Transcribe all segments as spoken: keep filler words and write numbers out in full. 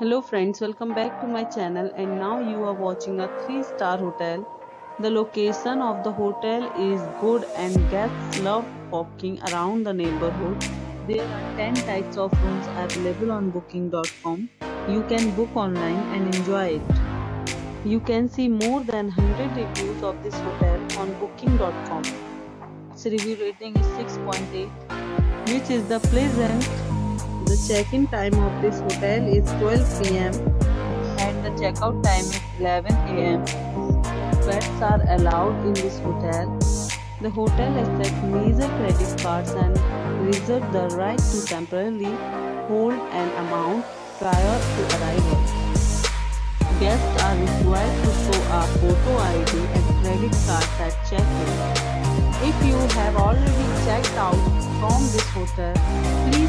Hello friends, welcome back to my channel, and now you are watching a three star hotel. The location of the hotel is good and guests love walking around the neighborhood. There are ten types of rooms available on booking dot com. You can book online and enjoy it. You can see more than one hundred reviews of this hotel on booking dot com. Its review rating is six point eight, which is the pleasant. The check-in time of this hotel is twelve p m and the check-out time is eleven a m Pets are allowed in this hotel. The hotel accepts major credit cards and reserves the right to temporarily hold an amount prior to arrival. Guests are required to show a photo I D and credit cards at check-in. If you have already checked out from this hotel, please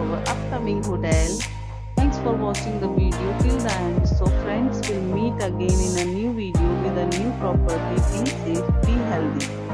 our upcoming hotel. Thanks for watching the video till the end. So friends, we'll meet again in a new video with a new property. Be safe, be healthy.